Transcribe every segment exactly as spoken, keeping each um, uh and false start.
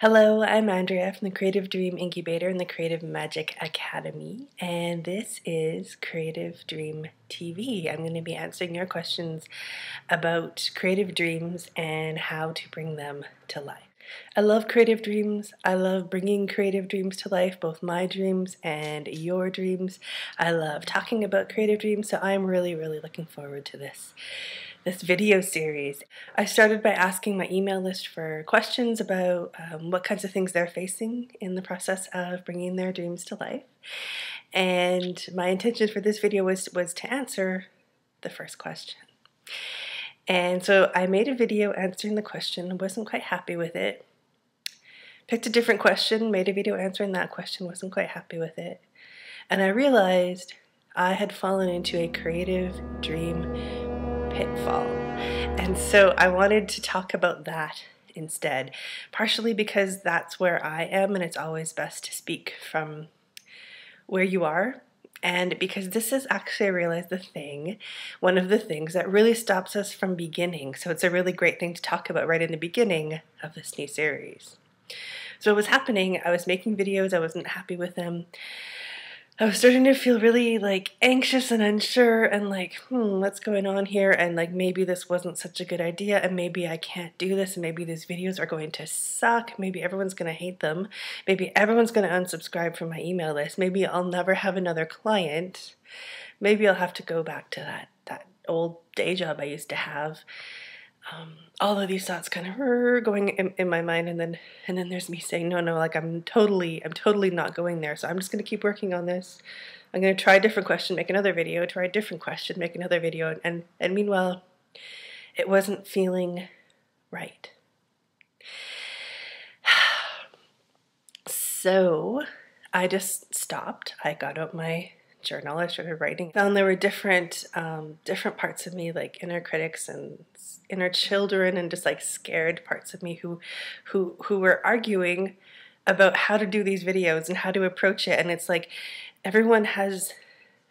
Hello, I'm Andrea from the Creative Dream Incubator and the Creative Magic Academy, and this is Creative Dream T V. I'm going to be answering your questions about creative dreams and how to bring them to life. I love creative dreams. I love bringing creative dreams to life, both my dreams and your dreams. I love talking about creative dreams, so I'm really, really looking forward to this. This video series. I started by asking my email list for questions about um, what kinds of things they're facing in the process of bringing their dreams to life, and my intention for this video was, was to answer the first question. And so I made a video answering the question, wasn't quite happy with it, picked a different question, made a video answering that question, wasn't quite happy with it, and I realized I had fallen into a creative dream pitfall. And so I wanted to talk about that instead, partially because that's where I am and it's always best to speak from where you are, and because this is actually, I realized, the thing, one of the things that really stops us from beginning. So it's a really great thing to talk about right in the beginning of this new series. So what was happening, I was making videos, I wasn't happy with them. I was starting to feel really like anxious and unsure and like, hmm, what's going on here? And like, maybe this wasn't such a good idea, and maybe I can't do this, and maybe these videos are going to suck. Maybe everyone's going to hate them. Maybe everyone's going to unsubscribe from my email list. Maybe I'll never have another client. Maybe I'll have to go back to that, that old day job I used to have. Um, all of these thoughts kind of going in, in my mind, and then and then there's me saying, no, no, like I'm totally, I'm totally not going there, so I'm just going to keep working on this. I'm going to try a different question, make another video, try a different question, make another video, and, and meanwhile, it wasn't feeling right. So I just stopped. I got out my journal, I started writing, found there were different um, different parts of me, like inner critics and inner children and just like scared parts of me who who who were arguing about how to do these videos and how to approach it. And it's like everyone has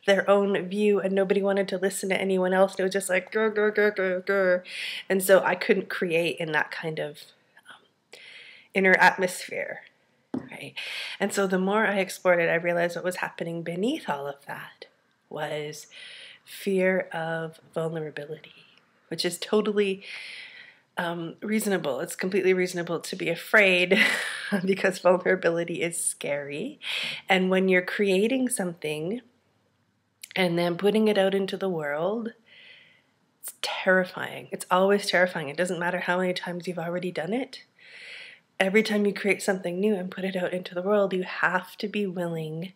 their own view and nobody wanted to listen to anyone else. It was just like grr, grr, grr, grr, grr. And so I couldn't create in that kind of um, inner atmosphere. Right. And so the more I explored it, I realized what was happening beneath all of that was fear of vulnerability, which is totally um, reasonable. It's completely reasonable to be afraid because vulnerability is scary. And when you're creating something and then putting it out into the world, it's terrifying. It's always terrifying. It doesn't matter how many times you've already done it. Every time you create something new and put it out into the world, you have to be willing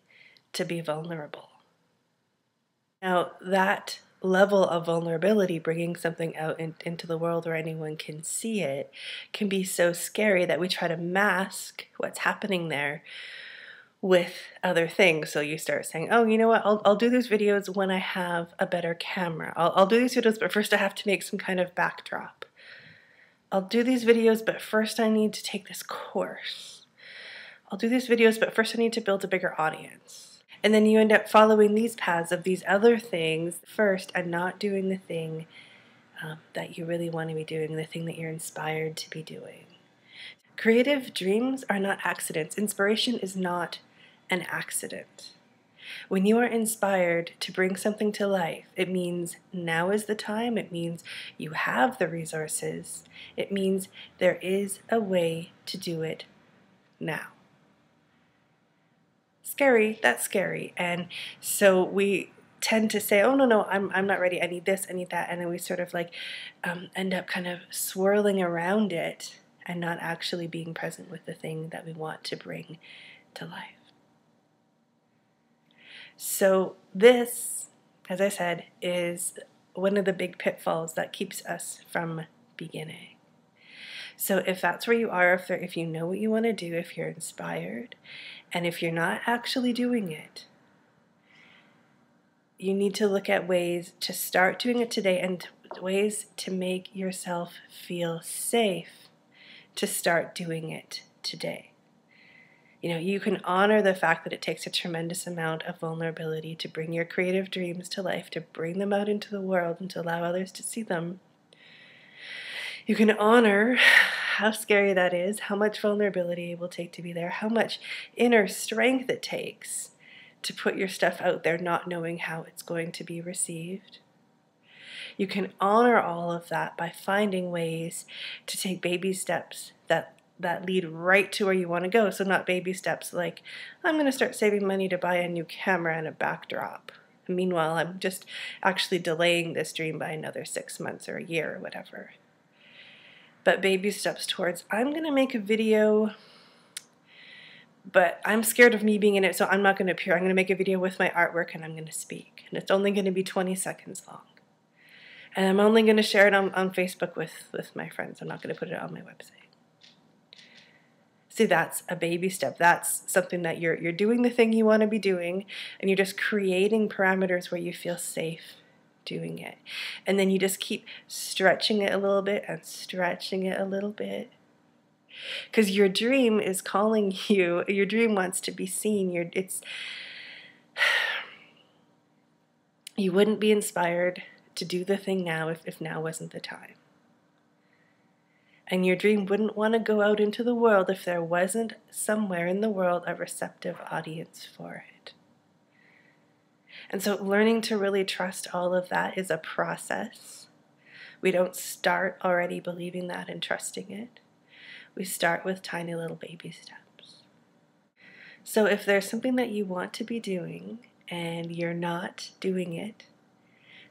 to be vulnerable. Now, that level of vulnerability, bringing something out in, into the world where anyone can see it, can be so scary that we try to mask what's happening there with other things. So you start saying, oh, you know what, I'll, I'll do these videos when I have a better camera. I'll, I'll do these videos, but first I have to make some kind of backdrop. I'll do these videos, but first I need to take this course. I'll do these videos, but first I need to build a bigger audience. And then you end up following these paths of these other things first and not doing the thing um, that you really want to be doing, the thing that you're inspired to be doing. Creative dreams are not accidents. Inspiration is not an accident. When you are inspired to bring something to life, it means now is the time, it means you have the resources, it means there is a way to do it now. Scary, that's scary. And so we tend to say, oh no, no, I'm, I'm not ready, I need this, I need that, and then we sort of like um, end up kind of swirling around it and not actually being present with the thing that we want to bring to life. So this, as I said, is one of the big pitfalls that keeps us from beginning. So if that's where you are, if, there, if you know what you want to do, if you're inspired, and if you're not actually doing it, you need to look at ways to start doing it today and ways to make yourself feel safe to start doing it today. you know, you can honor the fact that it takes a tremendous amount of vulnerability to bring your creative dreams to life, to bring them out into the world and to allow others to see them. You can honor how scary that is, how much vulnerability it will take to be there, how much inner strength it takes to put your stuff out there not knowing how it's going to be received. You can honor all of that by finding ways to take baby steps that that lead right to where you want to go. So not baby steps like, I'm going to start saving money to buy a new camera and a backdrop. And meanwhile, I'm just actually delaying this dream by another six months or a year or whatever. But baby steps towards, I'm going to make a video, but I'm scared of me being in it, so I'm not going to appear. I'm going to make a video with my artwork and I'm going to speak. And it's only going to be twenty seconds long. And I'm only going to share it on, on Facebook with, with my friends. I'm not going to put it on my website. See, that's a baby step. That's something that you're, you're doing the thing you want to be doing, and you're just creating parameters where you feel safe doing it. And then you just keep stretching it a little bit and stretching it a little bit. Because your dream is calling you. Your dream wants to be seen. You're, it's, you wouldn't be inspired to do the thing now if, if now wasn't the time. And your dream wouldn't want to go out into the world if there wasn't somewhere in the world a receptive audience for it. And so learning to really trust all of that is a process. We don't start already believing that and trusting it. We start with tiny little baby steps. So if there's something that you want to be doing and you're not doing it,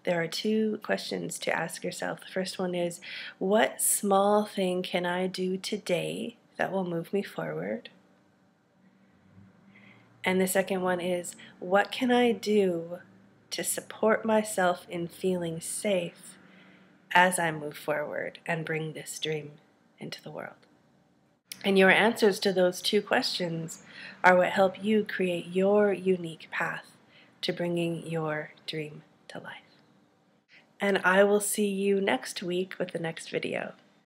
there are two questions to ask yourself. The first one is, what small thing can I do today that will move me forward? And the second one is, what can I do to support myself in feeling safe as I move forward and bring this dream into the world? And your answers to those two questions are what help you create your unique path to bringing your dream to life. And I will see you next week with the next video.